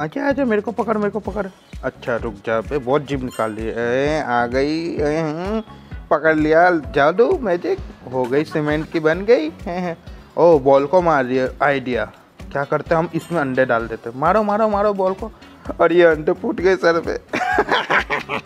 अच्छा अच्छा मेरे को पकड़। अच्छा रुक जा बे, बहुत जीभ निकाल ली आ गई, पकड़ लिया जादू मैजिक हो गई, सीमेंट की बन गई है। ओ बॉल को मार दिया, आइडिया क्या करते हम इसमें अंडे डाल देते, मारो मारो मारो बॉल को, और ये अंडे फूट गए सर पे।